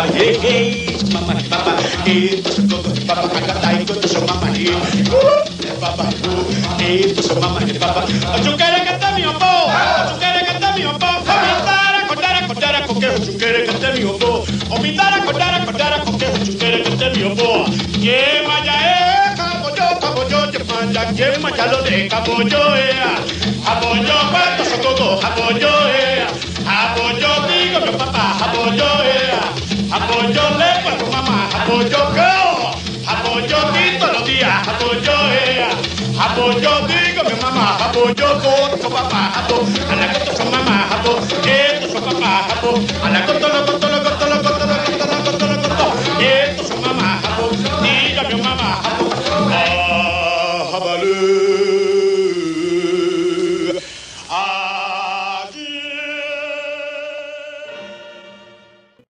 Yo quiero cantar mi opó, yo quiero cantar mi opó, contara, porque yo quiero cantar mi opó, contara, porque yo quiero cantar mi opó. Que maya caboyo, te manda, que maya lo de caboyo, cuánto sococo, caboyo, digo yo papá, caboyo le cuento mamá, caboyo cao, caboyo todos los días, caboyo digo mi mamá, caboyo con tu papá, caboyo, a la que tu mamá, caboyo.